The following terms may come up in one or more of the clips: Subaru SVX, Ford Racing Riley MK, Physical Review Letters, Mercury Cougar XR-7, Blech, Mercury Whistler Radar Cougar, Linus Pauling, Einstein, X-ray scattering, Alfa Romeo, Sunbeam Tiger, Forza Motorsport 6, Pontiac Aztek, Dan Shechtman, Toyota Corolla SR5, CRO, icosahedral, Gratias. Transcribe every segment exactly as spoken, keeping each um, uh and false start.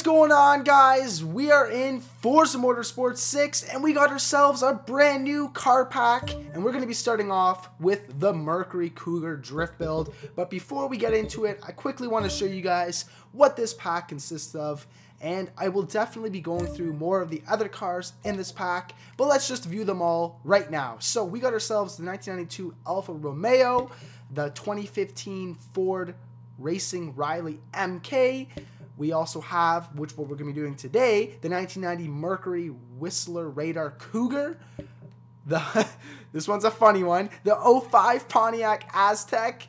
is going on, guys? We are in Forza Motorsport six and we got ourselves a brand new car pack, and we're going to be starting off with the Mercury Cougar drift build. But before we get into it, I quickly want to show you guys what this pack consists of, and I will definitely be going through more of the other cars in this pack, but let's just view them all right now. So we got ourselves the nineteen ninety-two Alfa Romeo, the twenty fifteen Ford Racing Riley M K. We also have, which what we're going to be doing today, the nineteen ninety Mercury Whistler Radar Cougar. The this one's a funny one. The oh five Pontiac Aztek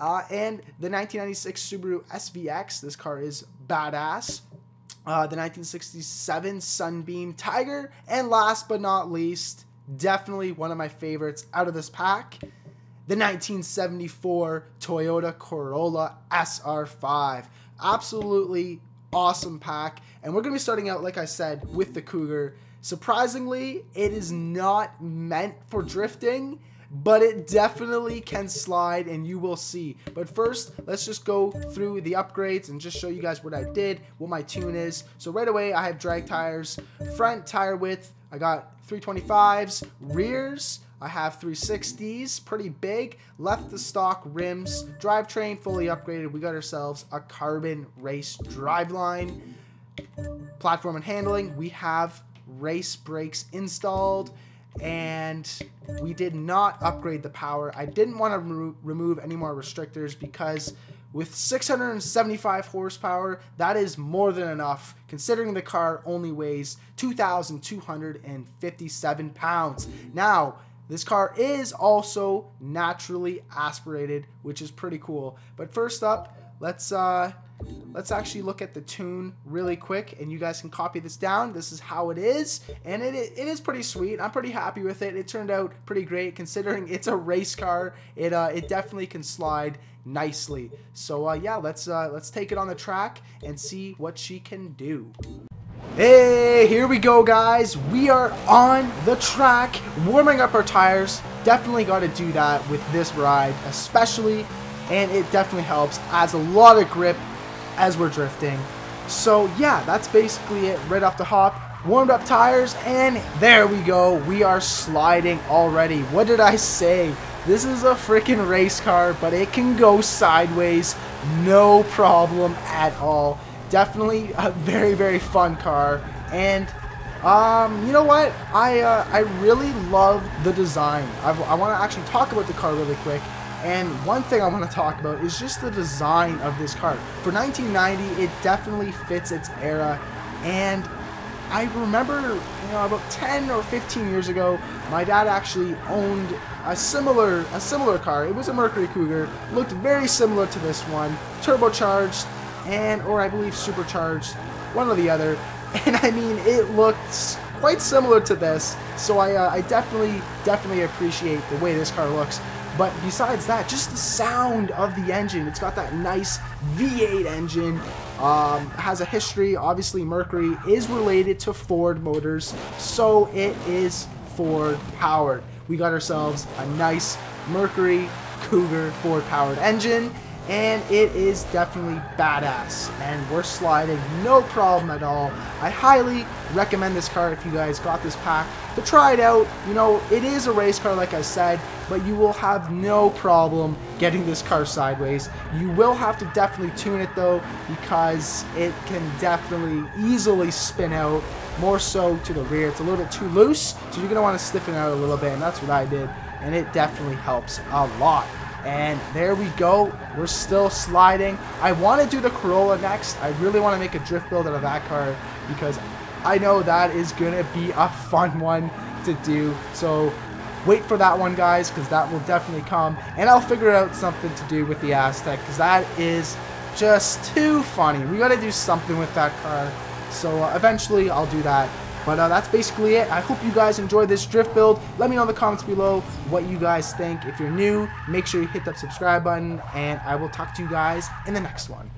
uh, and the nineteen ninety-six Subaru S V X. This car is badass. Uh, the nineteen sixty-seven Sunbeam Tiger. And last but not least, definitely one of my favorites out of this pack, the nineteen seventy-four Toyota Corolla S R five. Absolutely awesome pack, and we're gonna be starting out, like I said, with the Cougar. Surprisingly, it is not meant for drifting, but it definitely can slide, and you will see. But first, let's just go through the upgrades and just show you guys what I did, what my tune is. So right away, I have drag tires, front tire width, I got three twenty-fives, rears, I have three sixties, pretty big, left the stock rims, drivetrain fully upgraded. We got ourselves a carbon race driveline. Platform and handling, we have race brakes installed, and we did not upgrade the power. I didn't want to re remove any more restrictors because with six hundred seventy-five horsepower, that is more than enough, considering the car only weighs two thousand two hundred fifty-seven pounds. Now, this car is also naturally aspirated, which is pretty cool. But first up, let's uh, let's actually look at the tune really quick, and you guys can copy this down. This is how it is, and it, it is pretty sweet. I'm pretty happy with it. It turned out pretty great, considering it's a race car. It uh, it definitely can slide nicely. So uh, yeah, let's uh, let's take it on the track and see what she can do. Hey, here we go, guys. We are on the track, warming up our tires. Definitely got to do that with this ride especially, and it definitely helps, adds a lot of grip as we're drifting. So yeah, that's basically it right off the hop. Warmed up tires, and there we go. We are sliding already. What did I say? This is a freaking race car, but it can go sideways, no problem at all. Definitely a very, very fun car, and um, you know what? I uh, I really love the design. I've, I want to actually talk about the car really quick, and one thing I want to talk about is just the design of this car. For nineteen ninety, it definitely fits its era, and I remember, you know, about ten or fifteen years ago, my dad actually owned a similar a similar car. It was a Mercury Cougar, looked very similar to this one, turbocharged, and or I believe supercharged, one or the other, and I mean it looked quite similar to this. So I, uh, I definitely definitely appreciate the way this car looks. But besides that, just the sound of the engine, it's got that nice V eight engine. Um, has a history, obviously. Mercury is related to Ford Motors, so it is Ford powered. We got ourselves a nice Mercury Cougar Ford powered engine, and it is definitely badass, and we're sliding no problem at all. I highly recommend this car if you guys got this pack to try it out. You know, it is a race car, like I said, but you will have no problem getting this car sideways. You will have to definitely tune it though, because it can definitely easily spin out, more so to the rear. It's a little bit too loose, so you're gonna wanna stiffen out a little bit, and that's what I did, and it definitely helps a lot. And there we go, we're still sliding. I want to do the Corolla next. I really want to make a drift build out of that car, because I know that is gonna be a fun one to do. So wait for that one, guys, because that will definitely come, and I'll figure out something to do with the Aztek, because that is just too funny. We got to do something with that car, so uh, eventually I'll do that. But uh, that's basically it. I hope you guys enjoyed this drift build. Let me know in the comments below what you guys think. If you're new, make sure you hit that subscribe button, and I will talk to you guys in the next one.